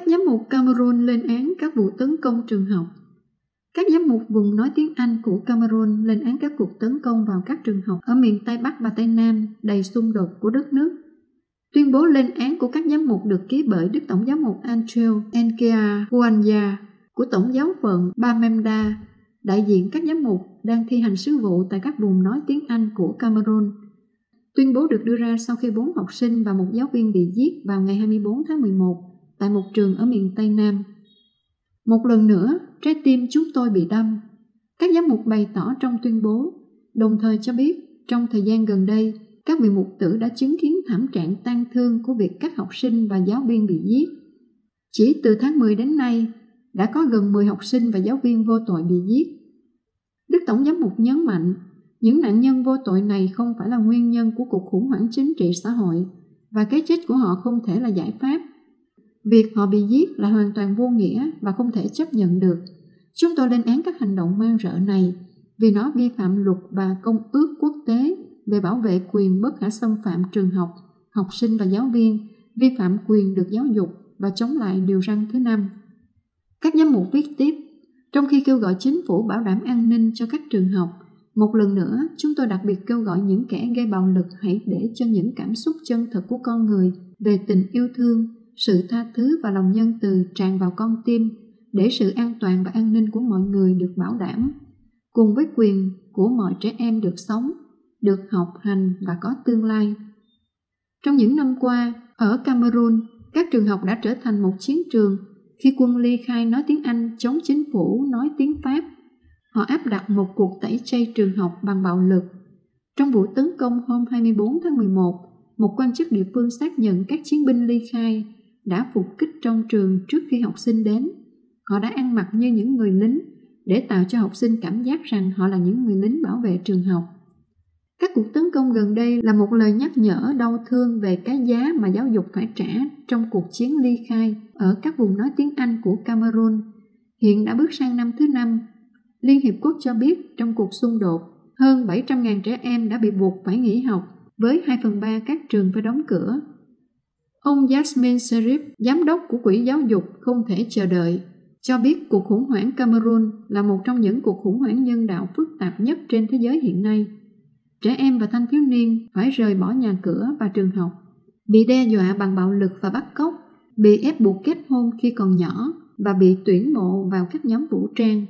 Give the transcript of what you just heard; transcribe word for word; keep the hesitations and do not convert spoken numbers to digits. Các giám mục Cameroon lên án các vụ tấn công trường học. Các giám mục vùng nói tiếng Anh của Cameroon lên án các cuộc tấn công vào các trường học ở miền Tây Bắc và Tây Nam đầy xung đột của đất nước. Tuyên bố lên án của các giám mục được ký bởi Đức Tổng giám mục Andrew Nkea Kwanga của Tổng giáo phận Bamenda, đại diện các giám mục đang thi hành sứ vụ tại các vùng nói tiếng Anh của Cameroon. Tuyên bố được đưa ra sau khi bốn học sinh và một giáo viên bị giết vào ngày hai mươi bốn tháng mười một tại một trường ở miền Tây Nam. Một lần nữa, trái tim chúng tôi bị đâm, các giám mục bày tỏ trong tuyên bố, đồng thời cho biết trong thời gian gần đây, các vị mục tử đã chứng kiến thảm trạng tang thương của việc các học sinh và giáo viên bị giết. Chỉ từ tháng mười đến nay, đã có gần mười học sinh và giáo viên vô tội bị giết. Đức Tổng giám mục nhấn mạnh, những nạn nhân vô tội này không phải là nguyên nhân của cuộc khủng hoảng chính trị xã hội và cái chết của họ không thể là giải pháp. Việc họ bị giết là hoàn toàn vô nghĩa và không thể chấp nhận được. Chúng tôi lên án các hành động man rợ này vì nó vi phạm luật và công ước quốc tế về bảo vệ quyền bất khả xâm phạm trường học, học sinh và giáo viên, vi phạm quyền được giáo dục và chống lại điều răn thứ năm. Các giám mục viết tiếp, trong khi kêu gọi chính phủ bảo đảm an ninh cho các trường học, một lần nữa chúng tôi đặc biệt kêu gọi những kẻ gây bạo lực hãy để cho những cảm xúc chân thật của con người về tình yêu thương, sự tha thứ và lòng nhân từ tràn vào con tim để sự an toàn và an ninh của mọi người được bảo đảm, cùng với quyền của mọi trẻ em được sống, được học hành và có tương lai. Trong những năm qua, ở Cameroon, các trường học đã trở thành một chiến trường khi quân ly khai nói tiếng Anh chống chính phủ nói tiếng Pháp. Họ áp đặt một cuộc tẩy chay trường học bằng bạo lực. Trong vụ tấn công hôm hai mươi bốn tháng mười một, một quan chức địa phương xác nhận các chiến binh ly khai đã phục kích trong trường trước khi học sinh đến. Họ đã ăn mặc như những người lính để tạo cho học sinh cảm giác rằng họ là những người lính bảo vệ trường học. Các cuộc tấn công gần đây là một lời nhắc nhở đau thương về cái giá mà giáo dục phải trả trong cuộc chiến ly khai ở các vùng nói tiếng Anh của Cameroon. Hiện đã bước sang năm thứ năm. Liên Hiệp Quốc cho biết trong cuộc xung đột, hơn bảy trăm nghìn trẻ em đã bị buộc phải nghỉ học, với hai phần ba các trường phải đóng cửa. Ông Jasmine Serip, giám đốc của Quỹ Giáo dục Không Thể Chờ Đợi, cho biết cuộc khủng hoảng Cameroon là một trong những cuộc khủng hoảng nhân đạo phức tạp nhất trên thế giới hiện nay. Trẻ em và thanh thiếu niên phải rời bỏ nhà cửa và trường học, bị đe dọa bằng bạo lực và bắt cóc, bị ép buộc kết hôn khi còn nhỏ và bị tuyển mộ vào các nhóm vũ trang.